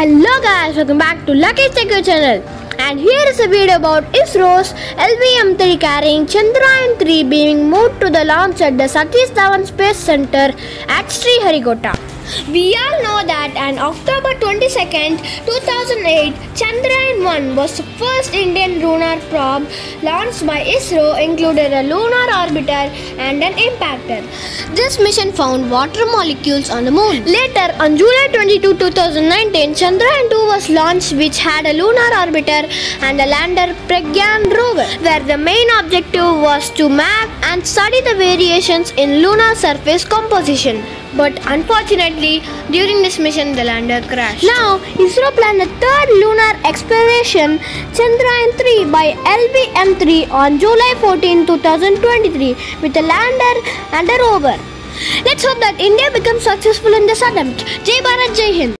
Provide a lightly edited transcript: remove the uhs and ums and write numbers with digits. Hello guys, welcome back to Lucky's Tech channel, and here is a video about ISRO's LVM3 carrying Chandrayaan-3 being moved to the launch at the Satish Dhawan Space Centre at Sriharikota. We all know that on October 22nd, 2008, Chandrayaan-1 was the first Indian lunar probe launched by ISRO, included a lunar orbiter and an impactor. This mission found water molecules on the moon. Later, on July 22, 2019, Chandrayaan-2 was launched, which had a lunar orbiter and a lander Pragyan rover, where the main objective was to map and study the variations in lunar surface composition. But unfortunately, during this mission, the lander crashed. Now, ISRO planned a third lunar exploration, Chandrayaan-3 by LVM3, on July 14, 2023, with a lander and a rover. Let's hope that India becomes successful in this attempt. Jai Bharat, Jai Hind.